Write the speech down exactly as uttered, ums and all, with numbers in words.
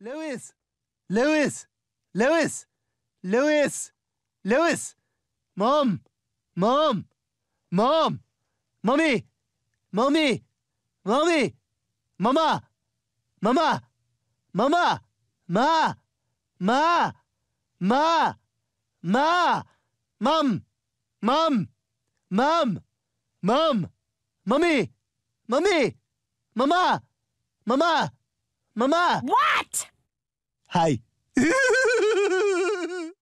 Lewis, Lewis, Lewis, Lewis, Lewis, Mom, Mom, Mom, Mommy, Mommy, Mommy, Mama, Mama, Mama, Ma, Ma, Ma, Ma, Mum, Mum, Mum, Mum, Mummy, Mummy, Mama, Mama, Mama! What? Hi.